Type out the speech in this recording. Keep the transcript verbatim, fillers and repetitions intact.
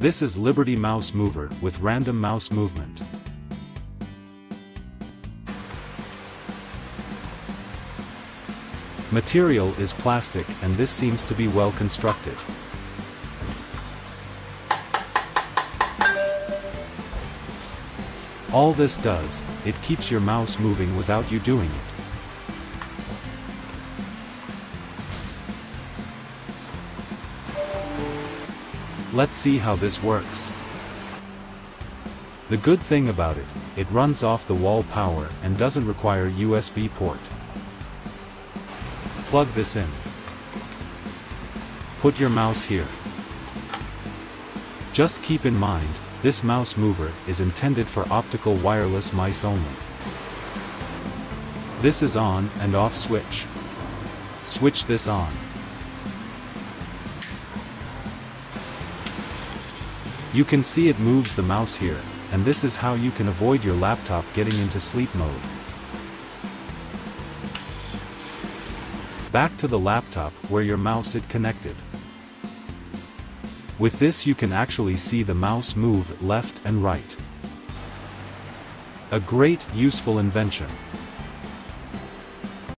This is Liberty Mouse Mover with random mouse movement. Material is plastic, and this seems to be well constructed. All this does, it keeps your mouse moving without you doing it. Let's see how this works. The good thing about it, it runs off the wall power and doesn't require U S B port. Plug this in. Put your mouse here. Just keep in mind, this mouse mover is intended for optical wireless mice only. This is on and off switch. Switch this on. You can see it moves the mouse here, and this is how you can avoid your laptop getting into sleep mode. Back to the laptop where your mouse is connected. With this you can actually see the mouse move left and right. A great, useful invention.